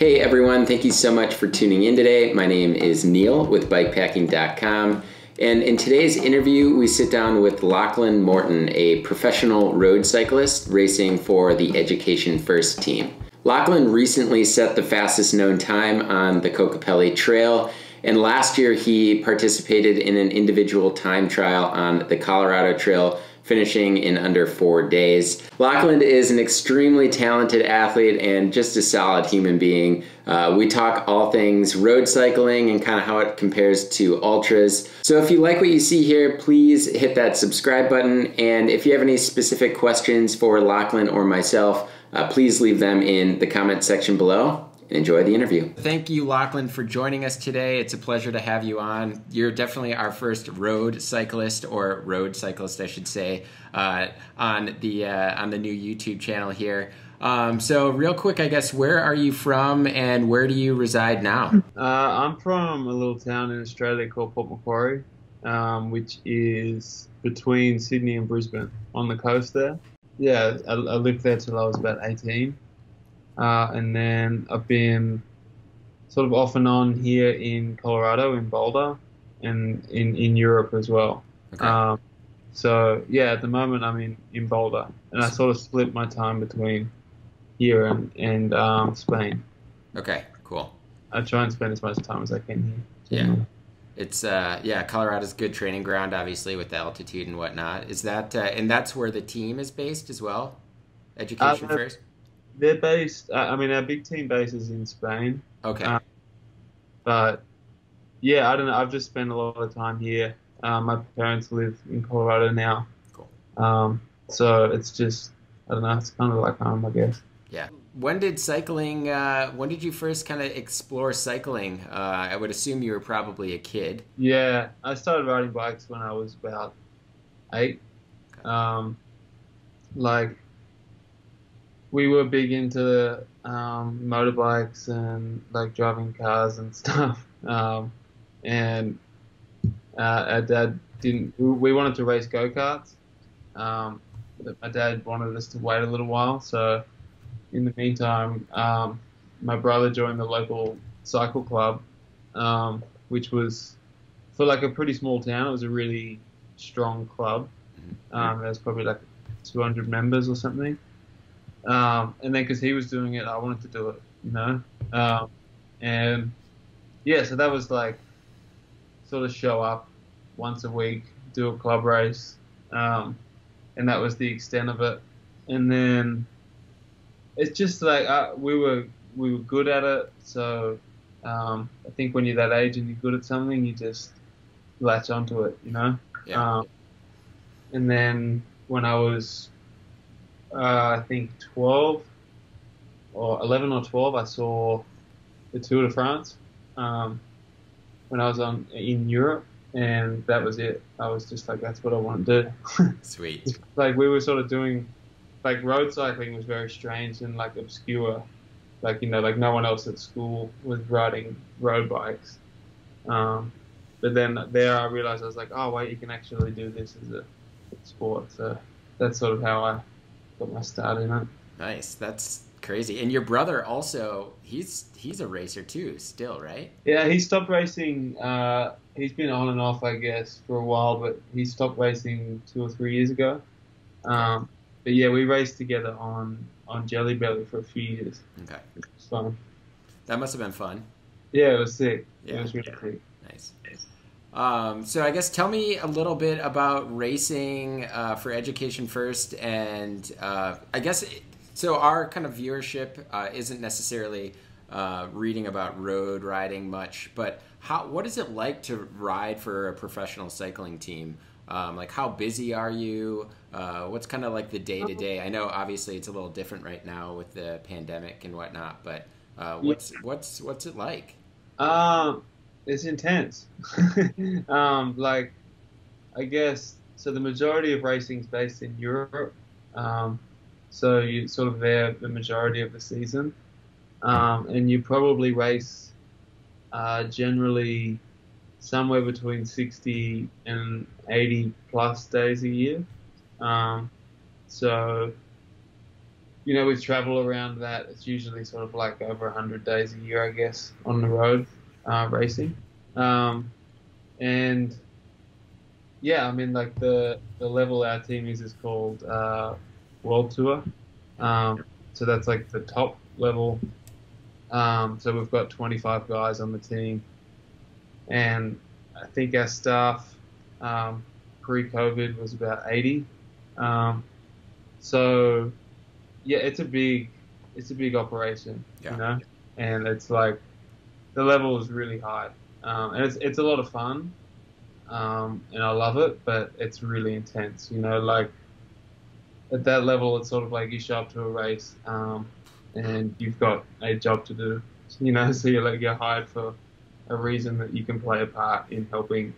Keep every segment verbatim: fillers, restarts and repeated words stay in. Hey everyone, thank you so much for tuning in today. My name is Neil with Bikepacking dot com, and in today's interview we sit down with Lachlan Morton, a professional road cyclist racing for the Education First team. Lachlan recently set the fastest known time on the Kokopelli Trail, and last year he participated in an individual time trial on the Colorado Trail, finishing in under four days. Lachlan is an extremely talented athlete and just a solid human being. Uh, we talk all things road cycling and kind of how it compares to ultras. So if you like what you see here, please hit that subscribe button. And if you have any specific questions for Lachlan or myself, uh, please leave them in the comment section below. Enjoy the interview. Thank you, Lachlan, for joining us today. It's a pleasure to have you on. You're definitely our first road cyclist, or road cyclist, I should say, uh, on the uh, on the new YouTube channel here. Um, so real quick, I guess, where are you from and where do you reside now? Uh, I'm from a little town in Australia called Port Macquarie, um, which is between Sydney and Brisbane on the coast there. Yeah, I, I lived there till I was about eighteen. Uh, and then I've been sort of off and on here in Colorado, in Boulder, and in, in Europe as well. Okay. Um, so, yeah, at the moment I'm in, in Boulder, and I sort of split my time between here and, and um, Spain. Okay, cool. I try and spend as much time as I can here. Yeah. It's, uh, yeah, Colorado's good training ground, obviously, with the altitude and whatnot. Is that, uh, and that's where the team is based as well? Education uh, First? They're based, uh, I mean, our big team base is in Spain. Okay. Um, but, yeah, I don't know. I've just spent a lot of time here. Um, my parents live in Colorado now. Cool. Um, so it's just, I don't know, it's kind of like home, I guess. Yeah. When did cycling, uh, when did you first kind of explore cycling? Uh, I would assume you were probably a kid. Yeah. I started riding bikes when I was about eight. Okay. Um, like... We were big into um, motorbikes and like driving cars and stuff. Um, and uh, our dad didn't. We wanted to race go karts, um, but my dad wanted us to wait a little while. So in the meantime, um, my brother joined the local cycle club, um, which was for like a pretty small town. It was a really strong club. Um, there was probably like two hundred members or something. Um, and then because he was doing it, I wanted to do it, you know? Um, and, yeah, so that was, like, sort of show up once a week, do a club race, um, and that was the extent of it. And then it's just, like, I, we were we were good at it, so um, I think when you're that age and you're good at something, you just latch onto it, you know? Yeah. Um, and then when I was... Uh, I think twelve or eleven or twelve. I saw the Tour de France um, when I was on in Europe, and that was it. I was just like, that's what I want to do. Sweet. Like we were sort of doing, like road cycling was very strange and like obscure, like you know, like no one else at school was riding road bikes. Um, but then there, I realized I was like, oh wait, you can actually do this as a sport. So that's sort of how I. Got my start in it. Nice, that's crazy. And your brother also, he's he's a racer too, still, right? Yeah, he stopped racing. Uh, he's been on and off, I guess, for a while, but he stopped racing two or three years ago. Um, but yeah, we raced together on on Jelly Belly for a few years. Okay, it was fun. That must have been fun. Yeah, it was sick. Yeah, it was really yeah. sick. Nice. Nice. Um, so I guess tell me a little bit about racing uh, for Education First, and uh, I guess it, so our kind of viewership uh, isn't necessarily uh, reading about road riding much, but how what is it like to ride for a professional cycling team? Um, like how busy are you? Uh, what's kind of like the day to day? I know obviously it's a little different right now with the pandemic and whatnot, but uh, what's what's what's it like? Um. It's intense. um, like, I guess, so the majority of racing is based in Europe. Um, so you're sort of there the majority of the season. Um, and you probably race uh, generally somewhere between sixty and eighty plus days a year. Um, so you know, we travel around that. It's usually sort of like over one hundred days a year, I guess, on the road uh, racing. Um, and, yeah, I mean, like the, the level our team is is called uh, World Tour. Um, so that's like the top level. Um, so we've got twenty-five guys on the team. And I think our staff um, pre-COVID was about eighty. Um, so... Yeah, it's a big, it's a big operation, yeah. you know, and it's like the level is really high, um, and it's it's a lot of fun, um, and I love it, but it's really intense, you know. Like at that level, it's sort of like you show up to a race, um, and you've got a job to do, you know. So you're like you're hired for a reason that you can play a part in helping,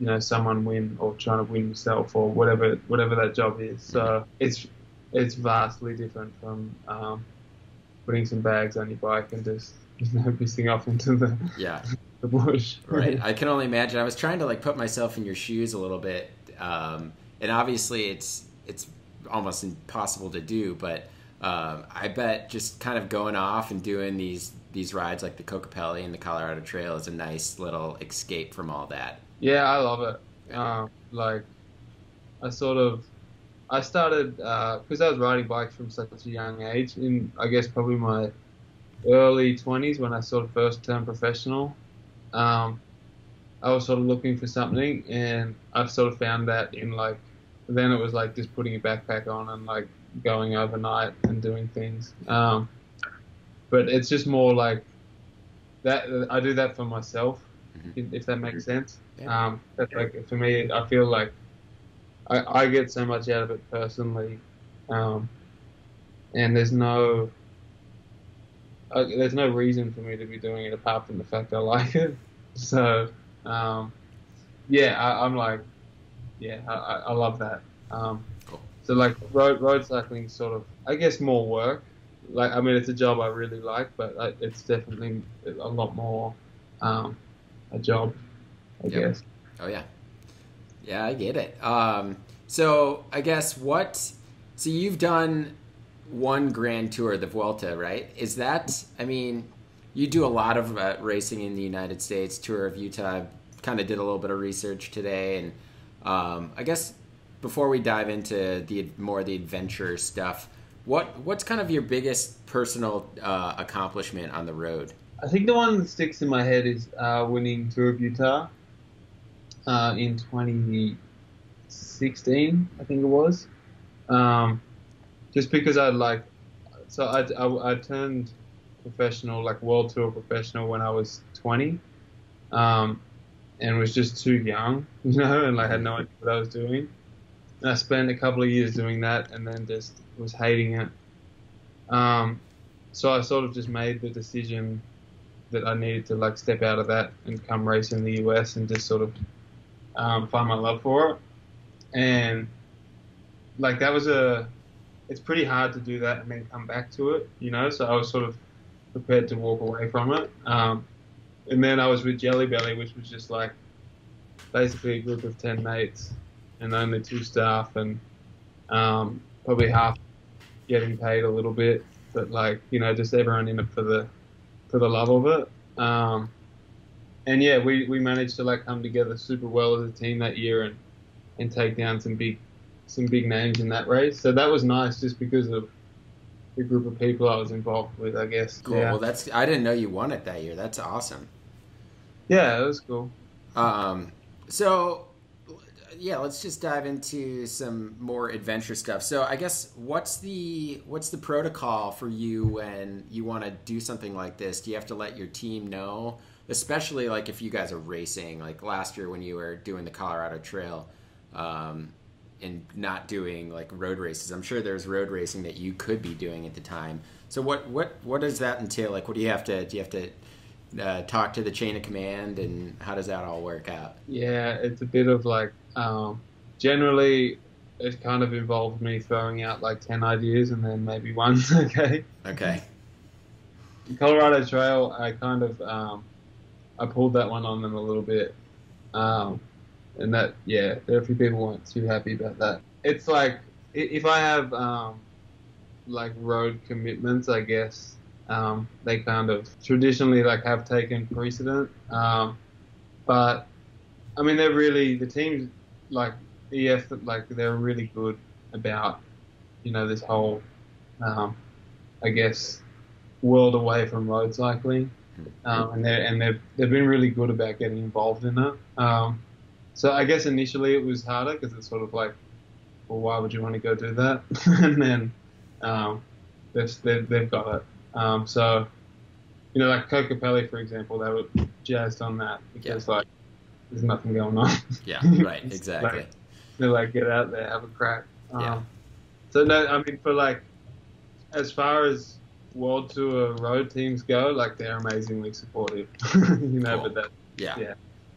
you know, someone win or trying to win yourself or whatever whatever that job is. So it's. It's vastly different from um, putting some bags on your bike and just, you know, pissing off into the yeah the bush. Right. I can only imagine. I was trying to like put myself in your shoes a little bit, um, and obviously it's it's almost impossible to do. But um, I bet just kind of going off and doing these these rides like the Kokopelli and the Colorado Trail is a nice little escape from all that. Yeah, I love it. Yeah. Um, like I sort of. I started, because uh, I was riding bikes from such a young age, in I guess probably my early twenties when I sort of first turned professional. Um, I was sort of looking for something, and I've sort of found that in like, then it was like just putting a backpack on and like going overnight and doing things. Um, but it's just more like that. I do that for myself, mm-hmm. if that makes sense. Yeah. Um, that's like, for me, I feel like I, I get so much out of it personally, um, and there's no uh, there's no reason for me to be doing it apart from the fact I like it. So, um, yeah, I, I'm like, yeah, I, I love that. Um, cool. So like road road cycling, sort of, I guess more work. Like, I mean, it's a job I really like, but it's definitely a lot more um, a job, I yep. guess. Oh yeah. Yeah, I get it. Um, so I guess what, so you've done one grand tour, the Vuelta, right? Is that, I mean, you do a lot of uh, racing in the United States, Tour of Utah, kind of did a little bit of research today. And um, I guess before we dive into the more the adventure stuff, what what's kind of your biggest personal uh, accomplishment on the road? I think the one that sticks in my head is uh, winning Tour of Utah. Uh, in twenty sixteen, I think it was, um, just because I like, so I, I, I turned professional, like world tour professional when I was twenty, um, and was just too young, you know, and like had no idea what I was doing. And I spent a couple of years doing that, and then just was hating it. Um, so I sort of just made the decision that I needed to like step out of that and come race in the U S and just sort of. Um, find my love for it, and like that was a it's pretty hard to do that and then come back to it, you know, so I was sort of prepared to walk away from it, um, and then I was with Jelly Belly, which was just like basically a group of ten mates and only two staff, and um, probably half getting paid a little bit, but like, you know, just everyone in it for the for the love of it. um, And yeah, we, we managed to like come together super well as a team that year and, and take down some big some big names in that race. So that was nice just because of the group of people I was involved with, I guess. Cool. Yeah. Well, that's I didn't know you won it that year. That's awesome. Yeah, it was cool. Um, so yeah, let's just dive into some more adventure stuff. So I guess what's the what's the protocol for you when you want to do something like this? Do you have to let your team know? Especially like if you guys are racing, like last year when you were doing the Colorado Trail, um, and not doing like road races. I'm sure there's road racing that you could be doing at the time. So what what what does that entail? Like, what do you have to do? You have to uh, talk to the chain of command, and how does that all work out? Yeah, it's a bit of like um, generally it kind of involved me throwing out like ten ideas and then maybe one. okay. Okay. The Colorado Trail, I kind of. Um, I pulled that one on them a little bit, um, and that, yeah, there are a few people who weren't too happy about that. It's like, if I have, um, like road commitments, I guess, um, they kind of traditionally like have taken precedent. Um, but I mean, they're really, the teams like E F, like they're really good about, you know, this whole, um, I guess, world away from road cycling. Um, and they're, and they've, they've been really good about getting involved in it. Um, so I guess initially it was harder because it's sort of like, well, why would you want to go do that? And then um, they've, they've, they've got it. Um, so, you know, like Kokopelli, for example, they were jazzed on that because, yeah. like, there's nothing going on. Yeah, right, exactly. Like, they're like, get out there, have a crack. Um, yeah. So, no, I mean, for, like, as far as World Tour road teams go, like, they're amazingly supportive. you know, cool. but that, yeah. yeah.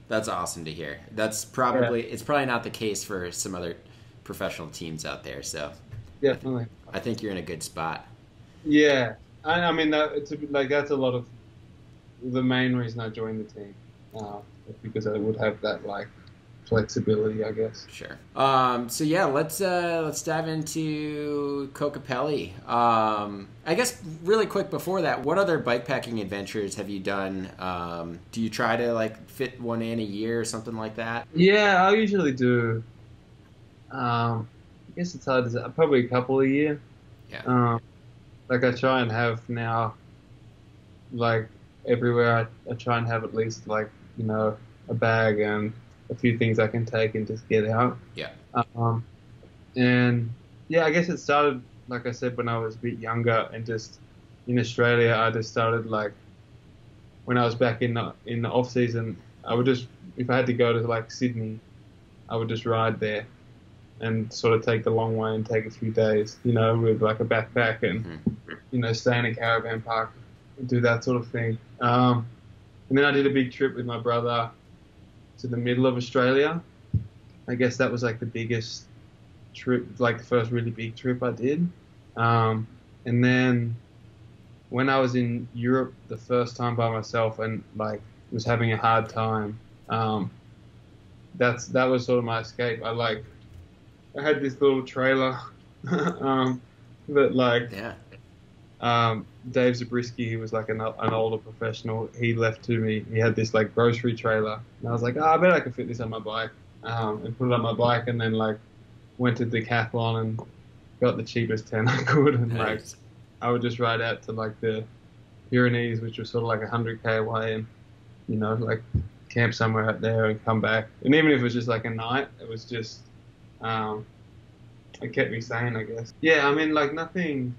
That's awesome to hear. That's probably, yeah. it's probably not the case for some other professional teams out there, so definitely I think you're in a good spot. Yeah, I, I mean that, it's a, like that's a lot of the main reason I joined the team, uh, because I would have that like flexibility, I guess. Sure. Um, so yeah, let's uh, let's dive into Kokopelli. Um, I guess really quick before that, what other bikepacking adventures have you done? Um, do you try to like fit one in a year or something like that? Yeah, I usually do. Um, I guess it's hard to say, probably a couple a year. Yeah. Um, like I try and have now, like everywhere I, I try and have at least like, you know, a bag and a few things I can take and just get out. Yeah. Um, and yeah, I guess it started, like I said, when I was a bit younger and just in Australia, I just started like when I was back in the, in the off season, I would just, if I had to go to like Sydney, I would just ride there and sort of take the long way and take a few days, you know, with like a backpack and, mm-hmm. you know, stay in a caravan park and do that sort of thing. Um, and then I did a big trip with my brother to the middle of Australia. I guess that was like the biggest trip, like the first really big trip I did. Um, and then when I was in Europe the first time by myself and like was having a hard time, um, that's that was sort of my escape. I like... I had this little trailer um, that, like, yeah. um, Dave Zabriskie, he was, like, an, an older professional. He left to me. He had this, like, grocery trailer. And I was like, oh, I bet I could fit this on my bike, um, and put it on my bike, and then, like, went to Decathlon and got the cheapest tent I could. And, nice. Like, I would just ride out to, like, the Pyrenees, which was sort of, like, one hundred K away and, you know, like, camp somewhere out there and come back. And even if it was just, like, a night, it was just... Um, it kept me sane, I guess. Yeah, I mean, like, nothing...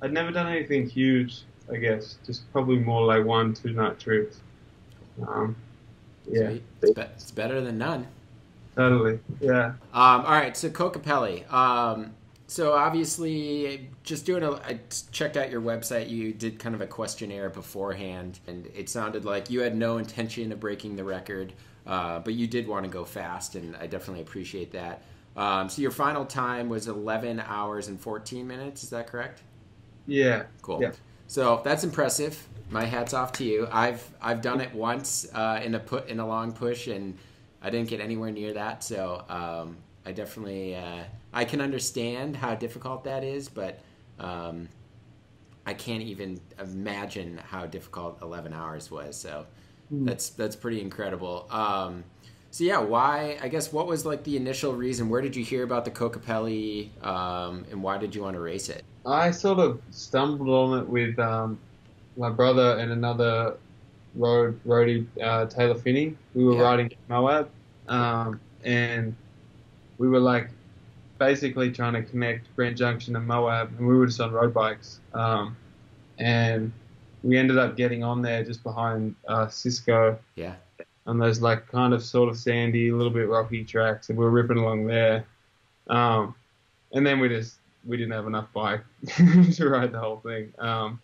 I'd never done anything huge, I guess. Just probably more like one, two-night trips. Um, yeah. Sweet. It's, be it's better than none. Totally, yeah. Um, all right, so Kokopelli. Um, so, obviously, just doing a... I checked out your website. You did kind of a questionnaire beforehand, and it sounded like you had no intention of breaking the record. Uh, but you did want to go fast, and I definitely appreciate that. Um, so your final time was eleven hours and fourteen minutes. Is that correct? Yeah. Cool. Yeah. So that's impressive. My hat's off to you. I've I've done it once uh, in a put in a long push, and I didn't get anywhere near that. So um, I definitely uh, I can understand how difficult that is, but um, I can't even imagine how difficult eleven hours was. So. That's that's pretty incredible. Um, so yeah, why? I guess what was like the initial reason? Where did you hear about the Kokopelli, um, and why did you want to race it? I sort of stumbled on it with um, my brother and another road roadie, uh, Taylor Finney. We were yeah. riding Moab, um, and we were like basically trying to connect Grand Junction and Moab, and we were just on road bikes, um, and. We ended up getting on there just behind uh, Cisco. Yeah. On those like kind of sort of sandy, a little bit rocky tracks, and we were ripping along there. Um, and then we just we didn't have enough bike to ride the whole thing. Um,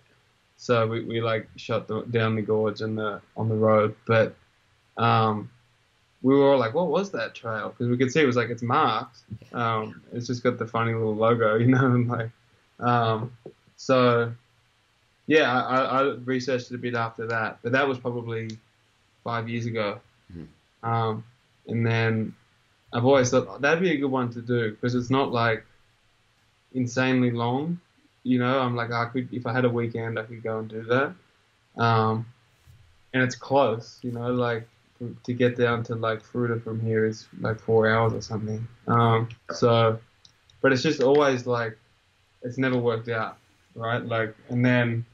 so we, we like shut the, down the gorge and the on the road. But um, we were all like, "What was that trail?" Because we could see it was like it's marked. Um, it's just got the funny little logo, you know, and like um, so. Yeah, I, I researched it a bit after that, but that was probably five years ago. Mm-hmm. um, and then I've always thought, oh, that'd be a good one to do because it's not like insanely long. you know, I'm like, I could, if I had a weekend, I could go and do that. Um, and it's close, you know, like to get down to like Fruita from here is like four hours or something. Um, so, but it's just always like, it's never worked out, right? Like, and then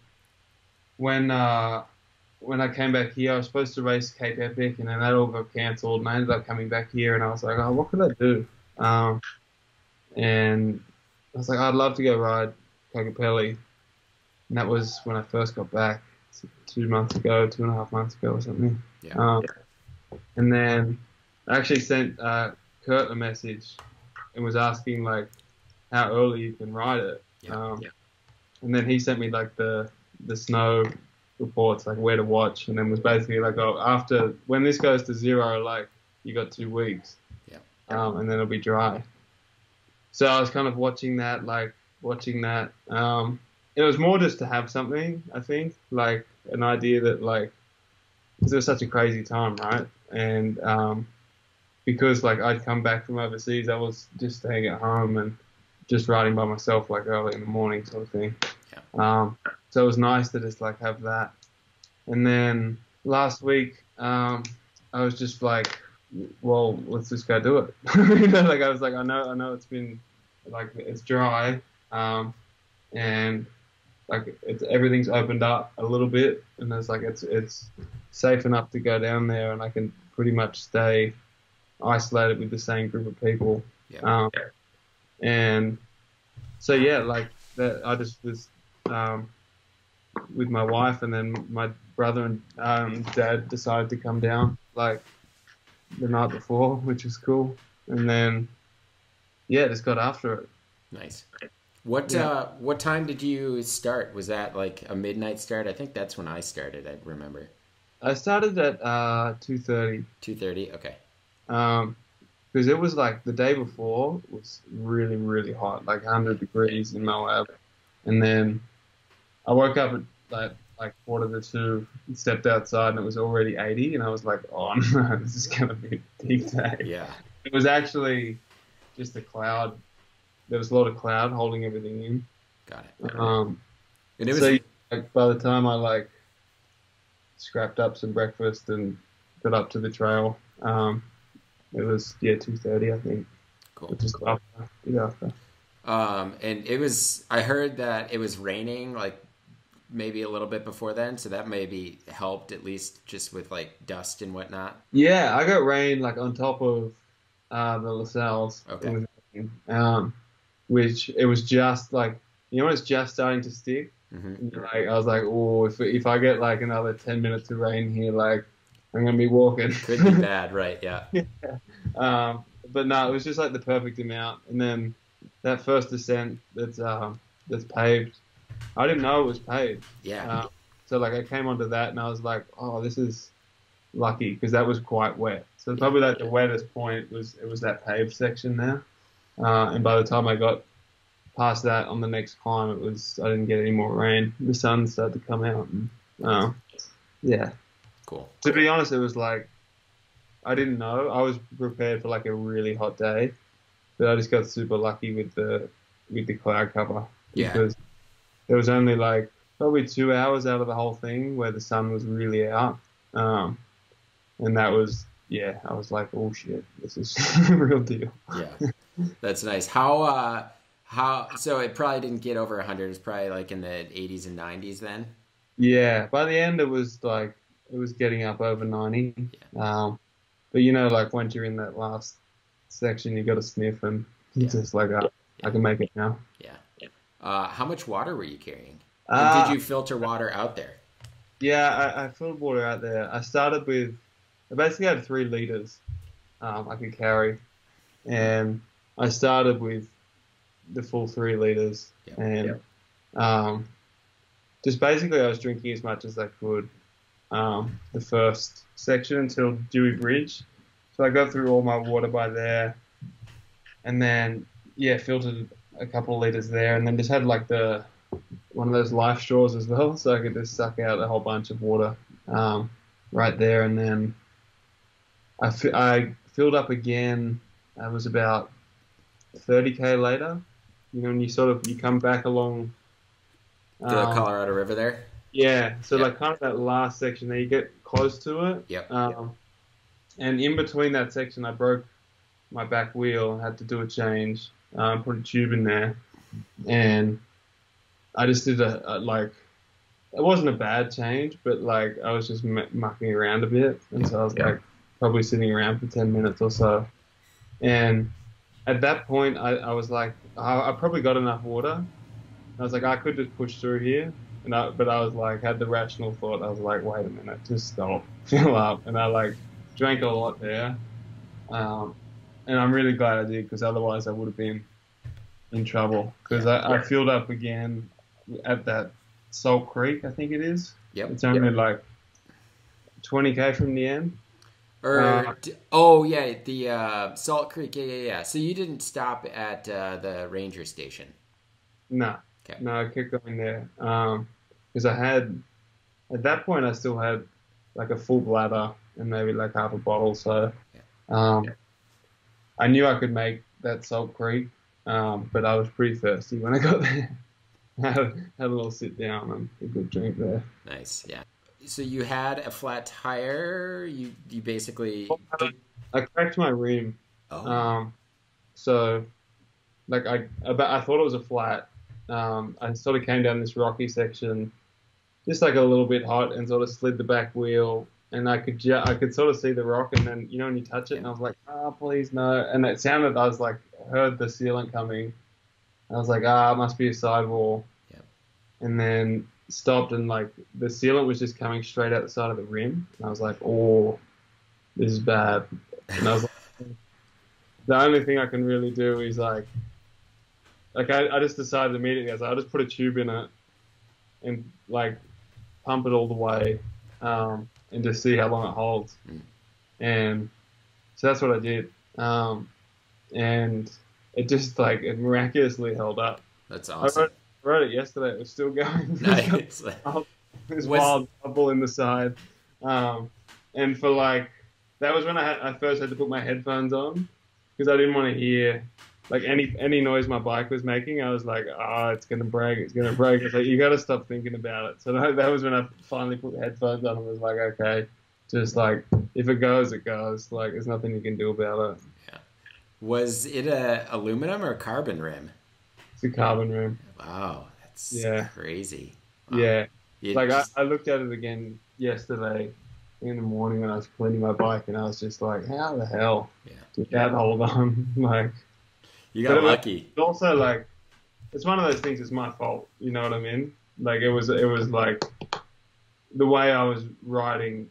when, uh, when I came back here, I was supposed to race Cape Epic, and then that all got cancelled, and I ended up coming back here, and I was like, oh, what could I do? Um, and I was like, I'd love to go ride Kokopelli, and that was when I first got back, two months ago, two and a half months ago or something. Yeah. Um, yeah. And then I actually sent uh, Kurt a message and was asking, like, how early you can ride it. Yeah. Um, yeah. And then he sent me, like, the the snow reports, like where to watch, and then was basically like, oh, after when this goes to zero, like you got two weeks. Yeah. Um and then it'll be dry. So I was kind of watching that, like watching that um it was more just to have something, I think, like an idea that, like, because it was such a crazy time, right? And um because like I'd come back from overseas, I was just staying at home and just riding by myself, like early in the morning sort of thing. Yeah. um So it was nice to just like have that. And then last week, um, I was just like, well, let's just go do it. You know, like I was like, I know, I know it's been like, it's dry. Um, and like it's, everything's opened up a little bit, and it's like, it's, it's safe enough to go down there, and I can pretty much stay isolated with the same group of people. Yeah. Um, and so, yeah, like that, I just was, um, with my wife, and then my brother and um, dad decided to come down like the night before, which was cool. And then, yeah, just got after it. Nice. What yeah. uh, what time did you start? Was that like a midnight start? I think that's when I started. I remember. I started at uh, two thirty. Two thirty. Okay. Um, because it was like the day before was really really hot, like hundred degrees in Moab, and then I woke up at like, like quarter to two, and stepped outside, and it was already eighty, and I was like, oh no, this is going to be a big day. Yeah. It was actually just a cloud. There was a lot of cloud holding everything in. Got it. Um, and it was... So like, by the time I like scrapped up some breakfast and got up to the trail, um, it was, yeah, two thirty, I think. Cool. Which is after, yeah, after. Um, and it was, I heard that it was raining, like, maybe a little bit before then, so that maybe helped, at least just with like dust and whatnot. Yeah, I got rain like on top of uh the LaSalle's. Okay. Um which it was just like, you know, it's just starting to stick. Mm-hmm. And like I was like, oh, if if I get like another ten minutes of rain here, like I'm gonna be walking. Could be bad, right? Yeah. Yeah. Um but no, it was just like the perfect amount. And then that first descent that's um that's paved, I didn't know it was paved. Yeah. Um, so, like, I came onto that, and I was like, oh, this is lucky, because that was quite wet. So, probably, like, the wettest point was it was that paved section there. Uh, and by the time I got past that on the next climb, it was I didn't get any more rain. The sun started to come out. And, uh, yeah. Cool. To be honest, it was like I didn't know. I was prepared for, like, a really hot day, but I just got super lucky with the, with the cloud cover. Yeah. Because there was only like probably two hours out of the whole thing where the sun was really out. Um, and that was, yeah, I was like, oh shit, this is a real deal. Yeah, that's nice. How, uh, how, so it probably didn't get over a hundred. It was probably like in the eighties and nineties then. Yeah, by the end it was like, it was getting up over ninety. Yeah. Um, but you know, like once you're in that last section, you got to sniff, and yeah. It's just like, oh, yeah. I can make it now. Yeah. Uh, how much water were you carrying? And uh, did you filter water out there? Yeah, I, I filled water out there. I started with, I basically had three liters um, I could carry. And I started with the full three liters. Yep. And yep. Um, just basically I was drinking as much as I could um, the first section until Dewey Bridge. So I got through all my water by there. And then, yeah, filtered a couple of liters there, and then just had like the one of those life straws as well, so I could just suck out a whole bunch of water um, right there. And then I, f I filled up again. I was about thirty K later, you know, and you sort of you come back along the um, Colorado River there. Yeah, so yep. like kind of that last section there, you get close to it. Yep. Um, yep. And in between that section, I broke my back wheel, had to do a change, um, put a tube in there, and I just did a, a like. It wasn't a bad change, but like I was just m- mucking around a bit, and so I was yep. like probably sitting around for ten minutes or so, and at that point I, I was like, I, I probably got enough water. I was like, I could just push through here. And I, but I was like, had the rational thought. I was like, wait a minute, just stop, fill up. And I like drank a lot there. Um, and I'm really glad I did, because otherwise I would have been in trouble. Because yeah. I, I filled up again at that Salt Creek, I think it is. Yep. It's only yep. like twenty K from the end. Or uh, oh, yeah, the uh, Salt Creek. Yeah, yeah, yeah. So you didn't stop at uh, the ranger station? No. Okay. No, I kept going there. Um, because I had, at that point, I still had like a full bladder and maybe like half a bottle. So um, yeah. I knew I could make that Salt Creek, um, but I was pretty thirsty when I got there. I had, had a little sit down and a good drink there. Nice, yeah. So you had a flat tire. You you basically. I, I cracked my rim. Oh. Um, so, like I about I thought it was a flat. Um, I sort of came down this rocky section, just like a little bit hot, and sort of slid the back wheel, and I could ju- I could sort of see the rock, and then you know when you touch it, and I was like, ah, oh, please no, and it sounded I was like heard the sealant coming, I was like ah, oh, it must be a sidewall, yep. and then stopped and like the sealant was just coming straight out the side of the rim, and I was like, oh, this is bad, and I was like, the only thing I can really do is like. Like, I, I just decided immediately, I was like, I'll just put a tube in it and, like, pump it all the way um, and just see how long it holds. Mm. And so that's what I did. Um, and it just, like, it miraculously held up. That's awesome. I wrote, wrote it yesterday. It was still going. Nice. This wild bubble in the side. Um, and for, like, that was when I, had, I first had to put my headphones on because I didn't want to hear... Like any any noise my bike was making, I was like, ah, oh, it's gonna break, it's gonna break. It's like you gotta stop thinking about it. So that was when I finally put the headphones on and was like, okay, just like if it goes, it goes. Like there's nothing you can do about it. Yeah. Was it a aluminum or a carbon rim? It's a carbon rim. Wow, that's yeah. crazy. Wow. Yeah. It like just... I, I looked at it again yesterday in the morning when I was cleaning my bike, and I was just like, how the hell yeah. did that yeah. hold on? Like. You got but lucky. It was also, like, it's one of those things. It's my fault. You know what I mean? Like it was, it was like the way I was riding.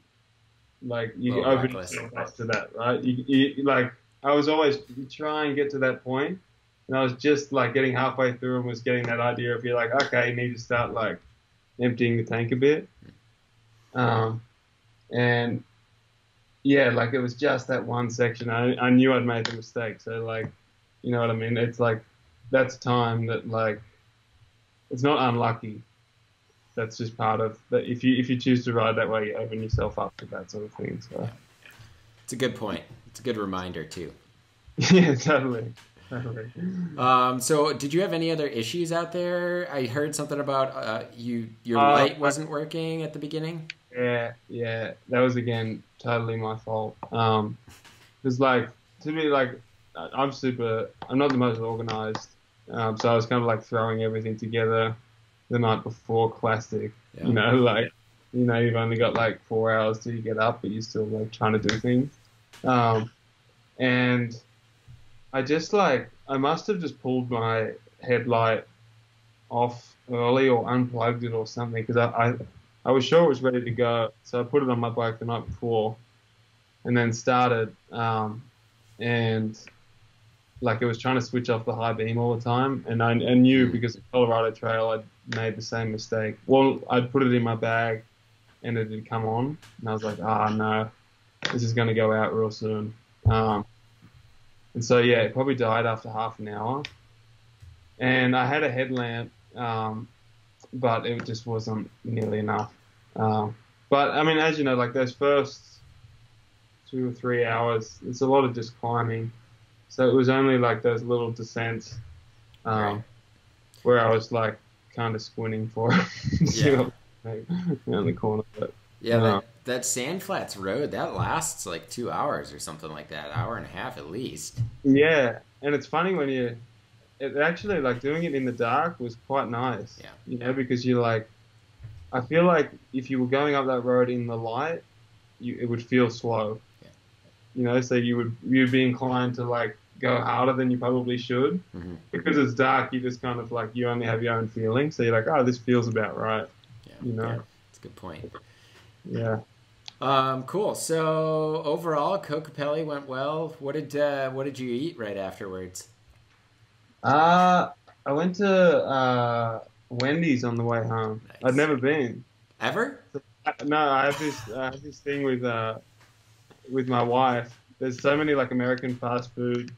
Like you oh, open yourself up to that, right? You, you, like I was always trying to get to that point, and I was just like getting halfway through and was getting that idea of you're like, okay, you need to start like emptying the tank a bit, um, and yeah, like it was just that one section. I I knew I'd made a mistake, so like. You know what I mean? It's like, that's time that like, it's not unlucky. That's just part of that. If you, if you choose to ride that way, you open yourself up to that sort of thing. So it's a good point. It's a good reminder too. Yeah, totally. totally. Um, so did you have any other issues out there? I heard something about, uh, you, your uh, light wasn't working at the beginning. Yeah. Yeah. That was again, totally my fault. Um, it was like, to me, like, I'm super, I'm not the most organized, um, so I was kind of like throwing everything together the night before classic, yeah. you know, like, you know, you've only got like four hours till you get up, but you're still like trying to do things. Um, and I just like, I must have just pulled my headlight off early or unplugged it or something, because I, I, I was sure it was ready to go, so I put it on my bike the night before and then started, um, and... Like it was trying to switch off the high beam all the time, and I, I knew because of Colorado Trail I'd made the same mistake. Well, I'd put it in my bag, and it had come on, and I was like, ah, oh, no, this is going to go out real soon. Um, and so yeah, it probably died after half an hour. And I had a headlamp, um, but it just wasn't nearly enough. Um, but I mean, as you know, like those first two or three hours, it's a lot of just climbing. So it was only like those little descents um, right. where I was like kind of squinting for them. Yeah. Around the corner. But, yeah, no. that, that Sand Flats Road, that lasts like two hours or something like that, hour and a half at least. Yeah, and it's funny when you, it actually, like, doing it in the dark was quite nice. Yeah. You know, because you're like, I feel like if you were going up that road in the light, you, it would feel slow. Yeah. You know, so you would, you'd be inclined to, like, go harder than you probably should. Mm-hmm. Because it's dark, you just kind of, like, you only have your own feeling. So you're like, oh, this feels about right. Yeah. You know? Yeah. That's a good point. Yeah. Um, cool. So overall, Kokopelli went well. What did, uh, what did you eat right afterwards? Uh, I went to, uh, Wendy's on the way home. Nice. I've never been. Ever? No, I have this, I have this thing with, uh, with my wife. There's so many, like, American fast food,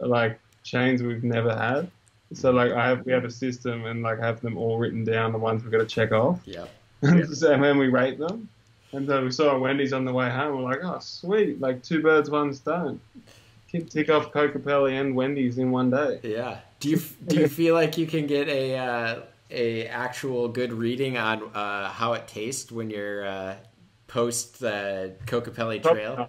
like, chains we've never had. So, like, I have, we have a system and, like, have them all written down, the ones we've got to check off. Yeah. And then we rate them. And so we saw Wendy's on the way home. We're like, oh, sweet. Like, two birds, one stone. Tick off Kokopelli and Wendy's in one day. Yeah. Do you do you feel like you can get a uh, a actual good reading on uh, how it tastes when you're uh, post the Kokopelli Trail? No.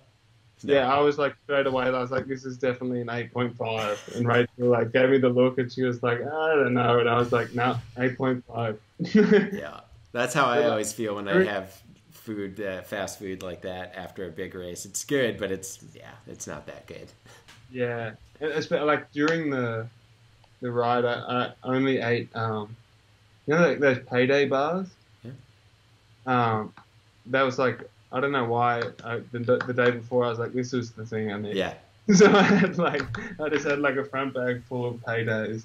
Yeah, I was like straight away. I was like, this is definitely an eight point five. And Rachel like gave me the look, and she was like, I don't know. And I was like, no, eight point five. Yeah, that's how I always feel when I have food, uh, fast food like that after a big race. It's good, but it's yeah, it's not that good. Yeah, it's like during the the ride, I, I only ate um, you know those Payday bars. Yeah. Um, that was like, I don't know why. I, the, the day before, I was like, this is the thing I need. Yeah. So I had like, I just had like a front bag full of Paydays.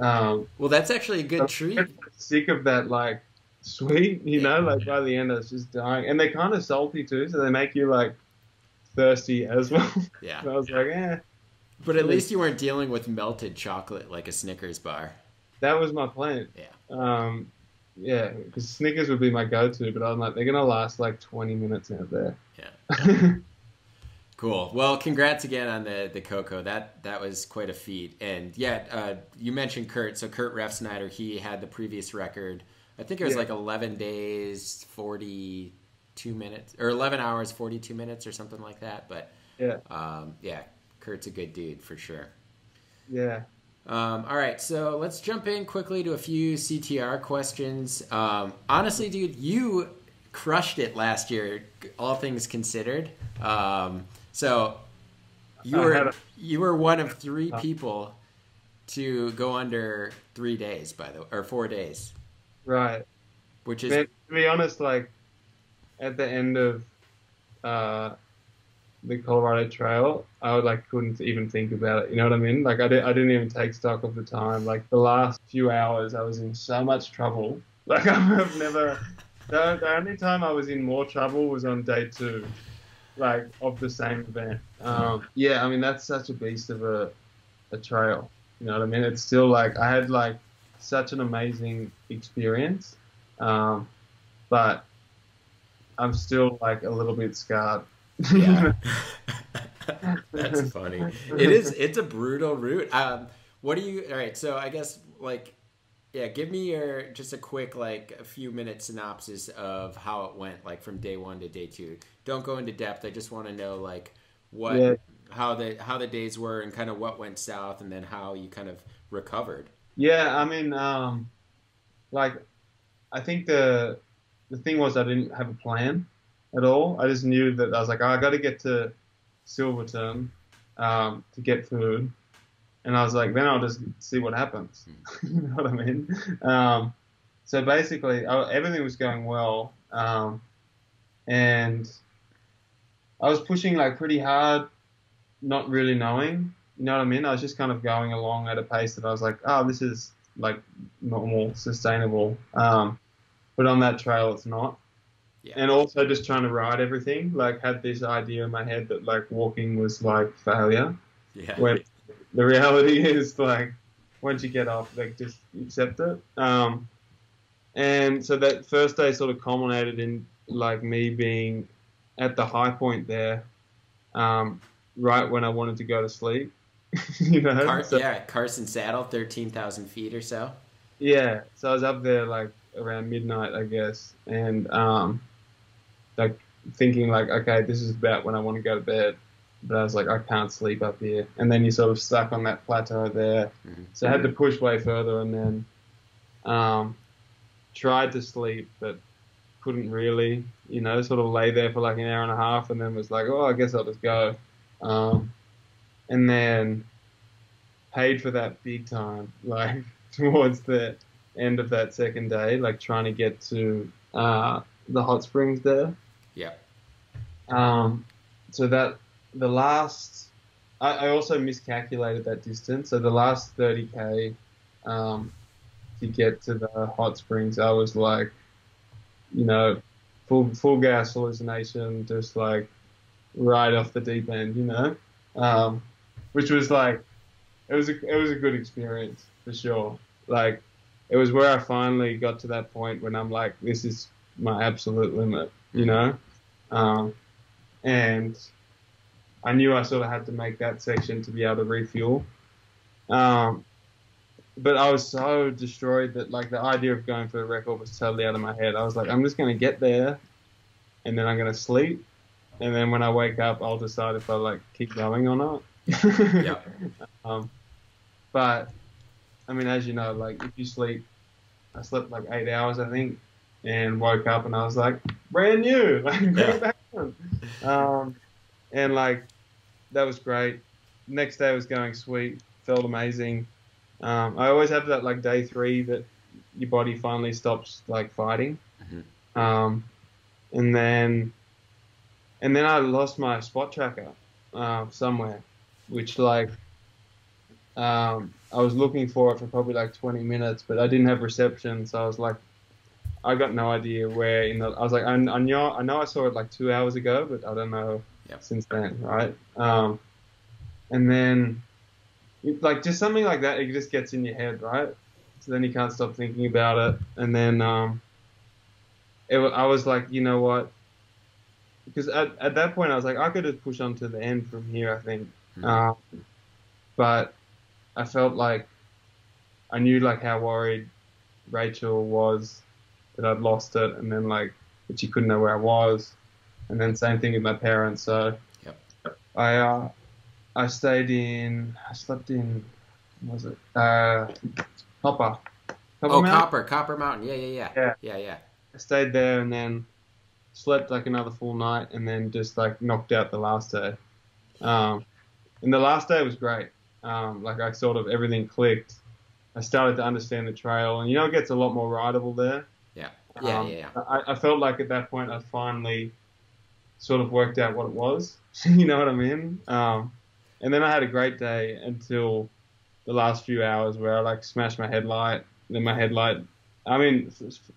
Um, well, that's actually a good I treat. I'm sick of that, like. Sweet, you know, like by the end I was just dying, and they're kind of salty too, so they make you like thirsty as well. Yeah. So I was like, eh. But at least you weren't dealing with melted chocolate like a Snickers bar. That was my plan. Yeah. Um, yeah, because Snickers would be my go-to, but I'm like, they're gonna last like twenty minutes out there. Yeah. Cool. Well, congrats again on the the Coco. That that was quite a feat. And yeah, uh, you mentioned Kurt. So Kurt Refsnider, he had the previous record. I think it was yeah. like eleven days, forty-two minutes, or eleven hours, forty-two minutes, or something like that. But yeah, um, yeah, Kurt's a good dude for sure. Yeah. Um, all right, so let's jump in quickly to a few C T R questions. Um, honestly, dude, you crushed it last year, all things considered. Um, so you were a... you were one of three people to go under three days, by the way, or four days. Right. Which is, but to be honest, like at the end of uh, the Colorado Trail, I would, like couldn't even think about it. You know what I mean? Like I, did, I didn't even take stock of the time. Like the last few hours, I was in so much trouble. Like I've never. the, the only time I was in more trouble was on day two, like of the same event. Um, yeah, I mean that's such a beast of a, a trail. You know what I mean? It's still like I had like. Such an amazing experience, um, but I'm still like a little bit scarred. Yeah. That's funny. It is. It's a brutal route. Um, what do you? All right. So I guess like, yeah. Give me your just a quick like a few minute synopsis of how it went, like from day one to day two. Don't go into depth. I just want to know like what yeah. how the how the days were and kind of what went south and then how you kind of recovered. Yeah, I mean, um, like, I think the the thing was I didn't have a plan at all. I just knew that I was like, oh, I got to get to Silverton um, to get food, and I was like, then I'll just see what happens. You know what I mean? Um, so basically, I, everything was going well, um, and I was pushing like pretty hard, not really knowing. You know what I mean? I was just kind of going along at a pace that I was like, oh, this is like normal, sustainable. Um, but on that trail, it's not. Yeah. And also just trying to ride everything. Like had this idea in my head that like walking was like failure. Yeah. When the reality is like once you get off, like just accept it. Um, and so that first day sort of culminated in like me being at the high point there, um, right when I wanted to go to sleep. You know? Car so, yeah, Carson Saddle, thirteen thousand feet or so. Yeah, so I was up there like around midnight, I guess, and um, like thinking like, okay, this is about when I want to go to bed, but I was like, I can't sleep up here. And then you're sort of stuck on that plateau there, mm-hmm. so I had to push way further, and then um, tried to sleep, but couldn't really, you know, sort of lay there for like an hour and a half, and then was like, oh, I guess I'll just go. Um, and then paid for that big time, like towards the end of that second day, like trying to get to uh, the hot springs there. Yeah. Um, so that the last, I, I also miscalculated that distance. So the last thirty K um, to get to the hot springs, I was like, you know, full full gas hallucination, just like right off the deep end, you know, um, which was like, it was a, it was a good experience for sure. Like, it was where I finally got to that point when I'm like, this is my absolute limit, you know, um, and I knew I sort of had to make that section to be able to refuel. Um, But I was so destroyed that, like, the idea of going for a record was totally out of my head. I was like, I'm just going to get there, and then I'm going to sleep, and then when I wake up, I'll decide if I, like, keep going or not. Yeah. um, but, I mean, as you know, like, if you sleep, I slept, like, eight hours, I think, and woke up, and I was like, brand new! Like, go back on. Um, and, like, that was great. Next day was going sweet. Felt amazing. Um, I always have that, like, day three that your body finally stops, like, fighting. Mm-hmm. Um, and then and then I lost my spot tracker uh, somewhere, which, like, um, I was looking for it for probably, like, twenty minutes, but I didn't have reception, so I was like, I got no idea where in the – I was like, I, I, knew, I know I saw it, like, two hours ago, but I don't know yep. since then, right? Um, and then – like, just something like that, it just gets in your head, right? So then you can't stop thinking about it. And then um, it, I was like, you know what? Because at, at that point, I was like, I could just push on to the end from here, I think. Mm-hmm. um, but I felt like I knew, like, how worried Rachel was that I'd lost it, and then, like, that she couldn't know where I was. And then same thing with my parents. So yep. I... Uh, I stayed in, I slept in, what was it, uh, Copper. Copper oh, Mountain? Copper, Copper Mountain, yeah, yeah, yeah, yeah, yeah, yeah. I stayed there and then slept like another full night and then just like knocked out the last day. Um, and the last day was great. Um, like I sort of, everything clicked. I started to understand the trail and, you know, it gets a lot more rideable there. Yeah, yeah, um, yeah. yeah. I, I felt like at that point I finally sort of worked out what it was, you know what I mean? Um, And then I had a great day until the last few hours where I, like, smashed my headlight. Then my headlight – I mean,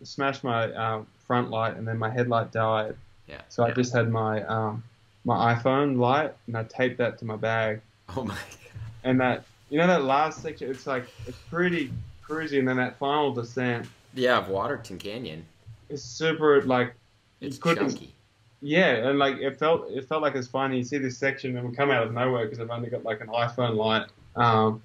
smashed my uh, front light, and then my headlight died. Yeah. So yeah. I just had my um, my iPhone light, and I taped that to my bag. Oh, my God. And that – you know that last section? It's, like, it's pretty cruisy, and then that final descent. Yeah, of Waterton Canyon. It's super, like – It's chunky. Yeah, and like it felt, it felt like it's funny. You see this section, and we come out of nowhere because I've only got like an iPhone light. Um,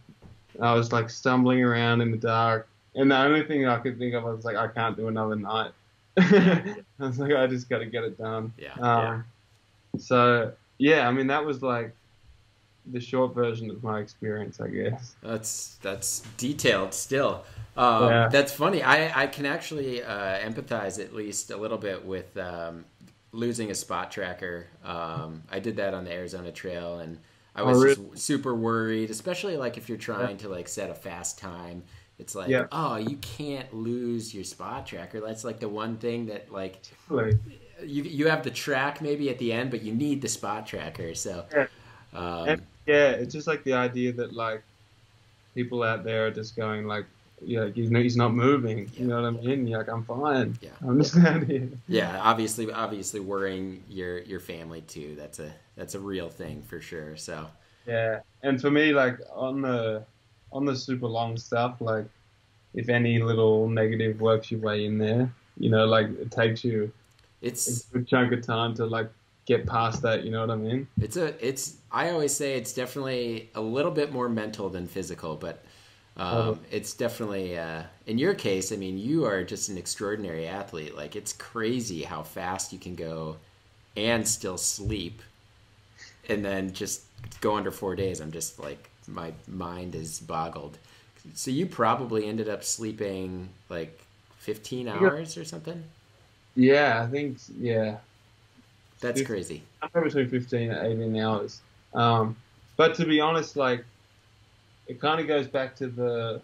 I was like stumbling around in the dark, and the only thing I could think of was like, I can't do another night. I was like, I just got to get it done. Yeah. Um, yeah. So yeah, I mean that was like the short version of my experience, I guess. That's that's detailed still. Um, yeah. That's funny. I I can actually uh, empathize at least a little bit with. Um, losing a spot tracker. Um, I did that on the Arizona Trail, and I was oh, really? just super worried, especially like if you're trying yeah. to like set a fast time. It's like, yeah. oh, you can't lose your spot tracker. That's like the one thing that like totally. you you have the track maybe at the end, but you need the spot tracker. So yeah. Um, and, yeah, it's just like the idea that like people out there are just going like, yeah, you know, he's not moving. Yeah. You know what I mean? You're like, I'm fine. Yeah. I'm just out here. Yeah, obviously, obviously worrying your your family too. That's a that's a real thing for sure. So yeah, and for me, like on the on the super long stuff, like if any little negative works your way in there, you know, like it takes you it's a good chunk of time to like get past that. You know what I mean? It's a it's I always say it's definitely a little bit more mental than physical, but. Um, it's definitely, uh, in your case, I mean, you are just an extraordinary athlete. Like, it's crazy how fast you can go and still sleep and then just go under four days. I'm just like, my mind is boggled. So you probably ended up sleeping like fifteen hours or something? Yeah, I think, yeah. That's fifteen, crazy. I'm between fifteen and eighteen hours. Um, but to be honest, like, it kind of goes back to the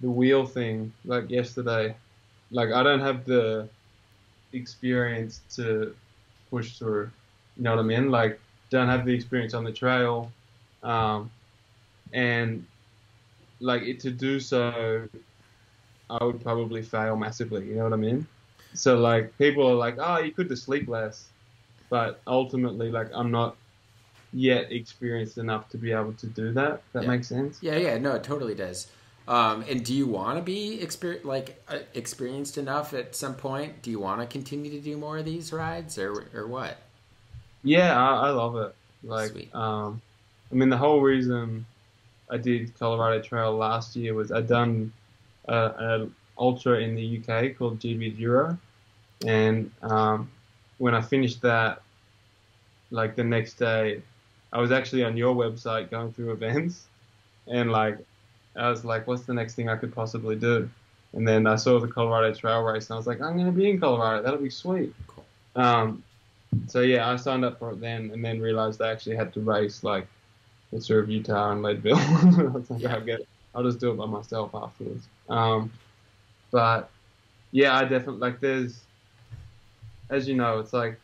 the wheel thing, like yesterday. Like, I don't have the experience to push through, you know what I mean? Like, don't have the experience on the trail. Um, and, like, it, to do so, I would probably fail massively, you know what I mean? So, like, people are like, oh, you could just sleep less. But ultimately, like, I'm not yet experienced enough to be able to do that. That yeah. makes sense. Yeah, yeah, no, it totally does. Um, and do you want to be exper like uh, experienced enough at some point? Do you want to continue to do more of these rides, or or what? Yeah, I, I love it. Like, Sweet. um, I mean, the whole reason I did Colorado Trail last year was I done uh, an ultra in the U K called G B Duro, and um, when I finished that, like the next day, I was actually on your website going through events, and like I was like, what's the next thing I could possibly do? And then I saw the Colorado Trail race, and I was like, I'm gonna be in Colorado. That'll be sweet. Cool. Um, so yeah, I signed up for it then, and then realized I actually had to race like the Tour of Utah and Leadville. I was like, yeah. I'll get it. I'll just do it by myself afterwards. Um, but yeah, I definitely like. There's, as you know, it's like,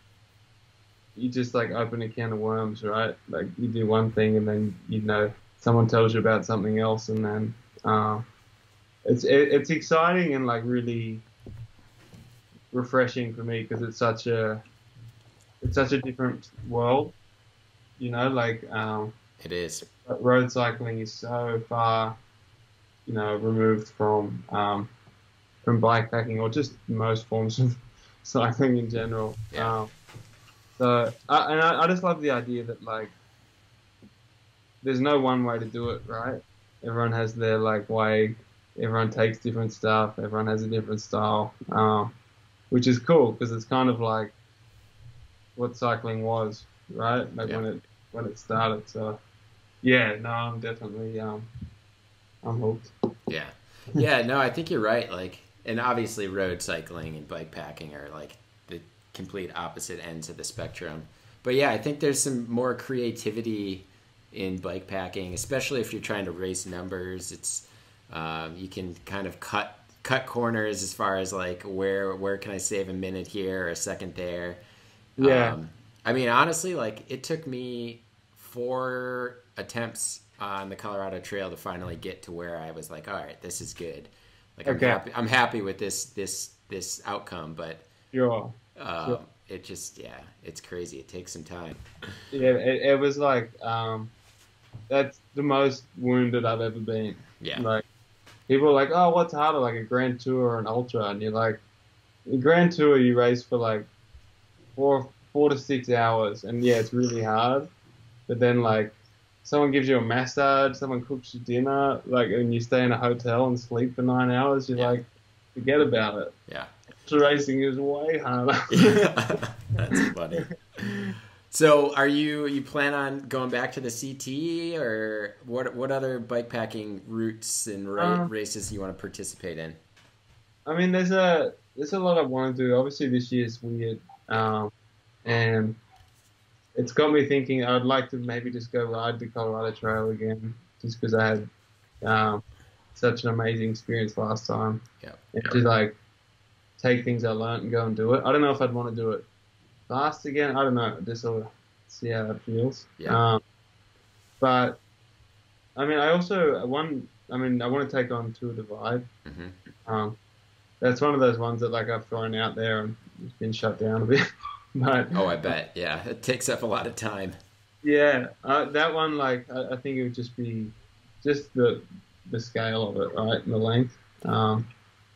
you just like open a can of worms, right? Like you do one thing and then, you know, someone tells you about something else, and then uh, it's it, it's exciting and like really refreshing for me, because it's such a it's such a different world, you know, like um, it is. Road cycling is so far, you know, removed from um, from bikepacking, or just most forms of cycling in general. Yeah. Um, So, I, and I, I just love the idea that, like, there's no one way to do it, right? Everyone has their, like, way. Everyone takes different stuff. Everyone has a different style, um, which is cool, because it's kind of like what cycling was, right? Like, yeah. when it when it started. So, yeah, no, I'm definitely, um, I'm hooked. Yeah. Yeah, no, I think you're right. Like, and obviously road cycling and bikepacking are, like, complete opposite ends of the spectrum, but yeah, I think there's some more creativity in bikepacking, especially if you're trying to race numbers. It's um, you can kind of cut cut corners as far as like where where can I save a minute here or a second there. Yeah, um, I mean honestly, like it took me four attempts on the Colorado Trail to finally get to where I was like, all right, this is good. Like okay. I'm happy, I'm happy with this this this outcome, but yeah. Um, sure. It just, yeah, it's crazy. It takes some time. Yeah, it, it was like, um, that's the most wounded I've ever been. Yeah. Like, people are like, oh, what's harder, like a Grand Tour or an Ultra? And you're like, in Grand Tour, you race for like four, four to six hours. And yeah, it's really hard. But then, like, someone gives you a massage, someone cooks you dinner, like, and you stay in a hotel and sleep for nine hours, you're yeah. like, forget about it. Yeah. Racing is way harder. Yeah, that's funny. So, are you you plan on going back to the C T, or what? What other bikepacking routes and ra um, races you want to participate in? I mean, there's a there's a lot I want to do. Obviously, this year's weird, um, and it's got me thinking. I'd like to maybe just go ride the Colorado Trail again, just because I had um, such an amazing experience last time. Yeah, and just like. Take things I learned and go and do it. I don't know if I'd want to do it fast again. I don't know. Just sort of see how that feels. Yeah. Um, but I mean, I also one. I mean, I want to take on Tour Divide. Mm-hmm. um, that's one of those ones that like I've thrown out there and it's been shut down a bit. But oh, I bet. Yeah, it takes up a lot of time. Yeah, uh, that one. Like, I, I think it would just be just the the scale of it, right? And the length. Um,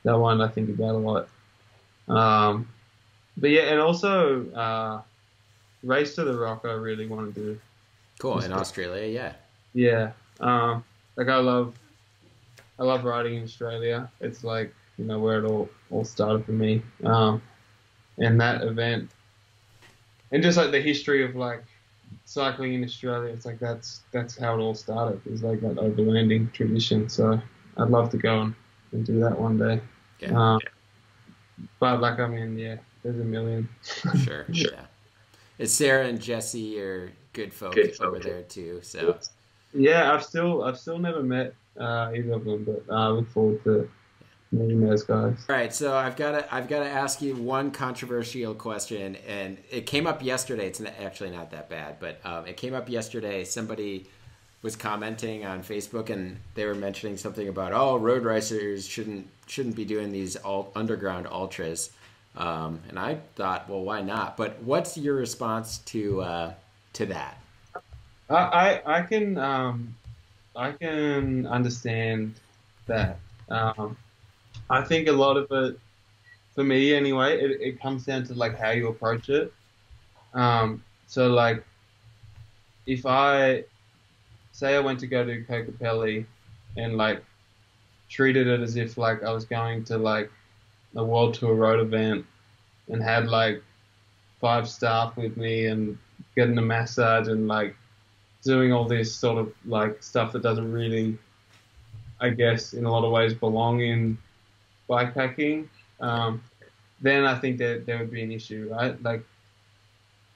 that one I think about a lot. Um, but yeah, and also, uh, Race to the Rock, I really want to do. Cool. In Australia. Yeah. Yeah. Um, like I love I love riding in Australia. It's like, you know, where it all, all started for me. Um, and that event, and just like the history of like cycling in Australia, it's like that's that's how it all started. It's like that overlanding tradition. So I'd love to go and, and do that one day. Yeah. Um, yeah. But like, I mean, yeah, there's a million. Sure, sure. Yeah. It's Sarah and Jesse are good folk, good folk over there too. So yeah, I've still I've still never met uh, either of them, but uh, I look forward to meeting those guys. All right, so I've got to I've got to ask you one controversial question, and it came up yesterday. It's actually not that bad, but um, it came up yesterday. Somebody was commenting on Facebook, and they were mentioning something about, oh, road racers shouldn't shouldn't be doing these all underground ultras. Um, and I thought, well, why not? But what's your response to uh, to that? I I can um, I can understand that. Um, I think a lot of it, for me anyway, it, it comes down to like how you approach it. Um, so like, if I say I went to go to Kokopelli and like treated it as if like I was going to like a World Tour road event and had like five staff with me and getting a massage and like doing all this sort of like stuff that doesn't really, I guess, in a lot of ways belong in bikepacking, um, then I think that there would be an issue, right? Like,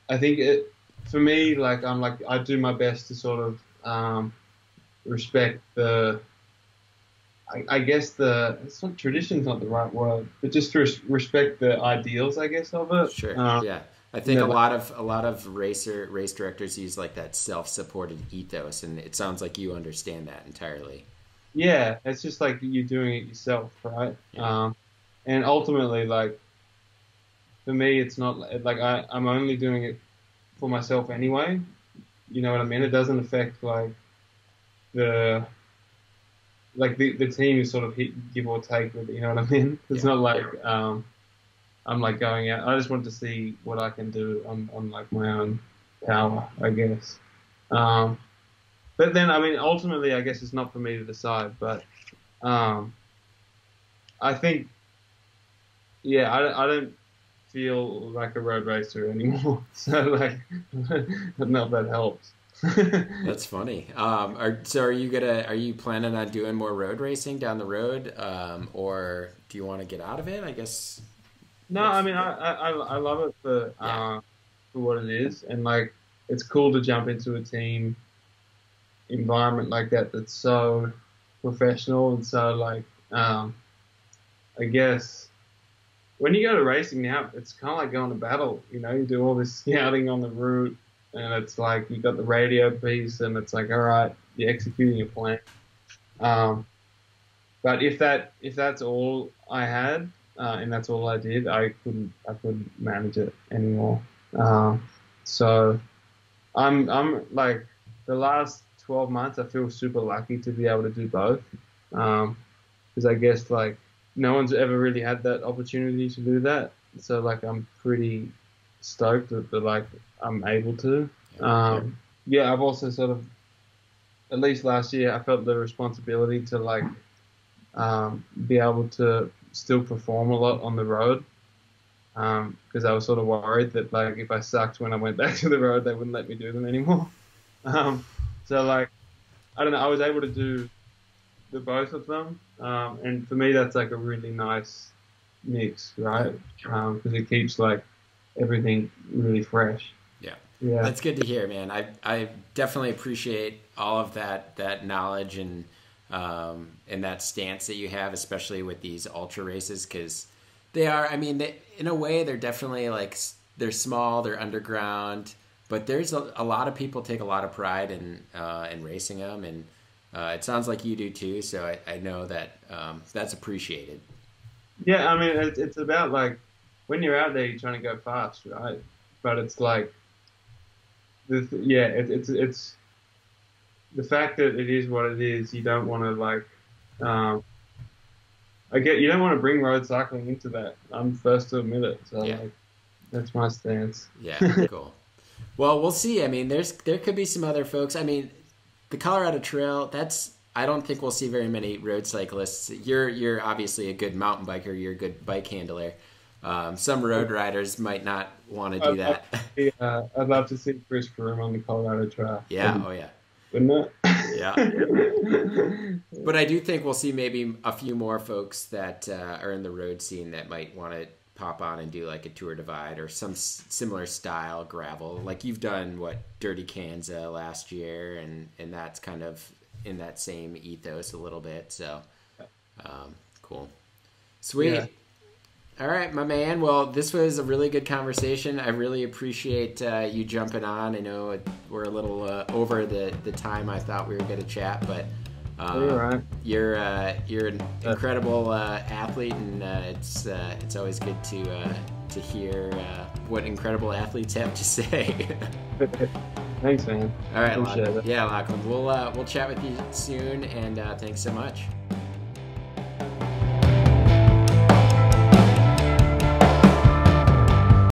I think it, for me, like I'm like, I do my best to sort of um, respect the, I, I guess the, it's not, tradition's not the right word, but just to res respect the ideals, I guess, of it. Sure. Um, yeah. I think no, a lot of a lot of racer race directors use like that self-supported ethos, and it sounds like you understand that entirely. Yeah, it's just like you're doing it yourself, right? Yeah. Um, and ultimately, like for me, it's not like I, I'm only doing it for myself anyway. You know what I mean? It doesn't affect like the like the the team is sort of hit, give or take with it. You know what I mean? It's yeah. not like. Um, I'm like going out. I just want to see what I can do on, on like my own power, I guess. Um, but then, I mean, ultimately, I guess it's not for me to decide. But um, I think, yeah, I, I don't feel like a road racer anymore. So like, I don't know if that helps. That's funny. Um, are, so are you gonna? Are you planning on doing more road racing down the road, um, or do you want to get out of it? I guess. No, I mean, I, I, I love it for, yeah. uh, for what it is. And, like, it's cool to jump into a team environment like that that's so professional and so, like, um, I guess when you go to racing now, it's kind of like going to battle. You know, you do all this scouting on the route, and it's like you got the radio piece, and it's like, all right, you're executing your plan. Um, but if that if that's all I had, Uh, and that's all I did, I couldn't, I couldn't manage it anymore. Uh, so I'm, I'm like the last twelve months, I feel super lucky to be able to do both. Um, cause I guess like no one's ever really had that opportunity to do that. So like, I'm pretty stoked that, that like I'm able to, um, yeah, I've also sort of, at least last year, I felt the responsibility to like, um, be able to still perform a lot on the road, um because I was sort of worried that like if I sucked when I went back to the road, they wouldn't let me do them anymore. Um so like I don't know, I was able to do the both of them, um and for me that's like a really nice mix, right? Um because it keeps like everything really fresh. Yeah. Yeah, that's good to hear, man. I I definitely appreciate all of that that knowledge and um and that stance that you have, especially with these ultra races, because they are, I mean, they, in a way they're definitely like, they're small, they're underground, but there's a, a lot of people take a lot of pride in uh in racing them, and uh it sounds like you do too, so i, I know that um that's appreciated. Yeah, I mean, it's, it's about like when you're out there you're trying to go fast, right? But it's like this, yeah, it, it's it's the fact that it is what it is, you don't want to like, um, I get, you don't want to bring road cycling into that. I'm first to admit it. So yeah. Like, that's my stance. Yeah. Cool. Well, we'll see. I mean, there's, there could be some other folks. I mean, the Colorado Trail, that's I don't think we'll see very many road cyclists. You're you're obviously a good mountain biker. You're a good bike handler. Um, some road riders might not want to do I'd that. Love to see, uh, I'd love to see Bruce Broome on the Colorado Trail. Yeah, and, oh yeah. Wouldn't it? Yeah. But I do think we'll see maybe a few more folks that uh, are in the road scene that might want to pop on and do like a Tour Divide or some s similar style gravel. Like you've done, what, Dirty Kanza last year, and, and that's kind of in that same ethos a little bit. So um, cool. Sweet. Yeah. All right, my man. Well, this was a really good conversation. I really appreciate uh, you jumping on. I know it, we're a little uh, over the, the time I thought we were going to chat, but uh, you're, right. you're, uh, you're an incredible uh, athlete, and uh, it's uh, it's always good to uh, to hear uh, what incredible athletes have to say. Thanks, man. All right, Lachlan. Yeah, Lachlan. We'll uh, we'll chat with you soon, and uh, thanks so much.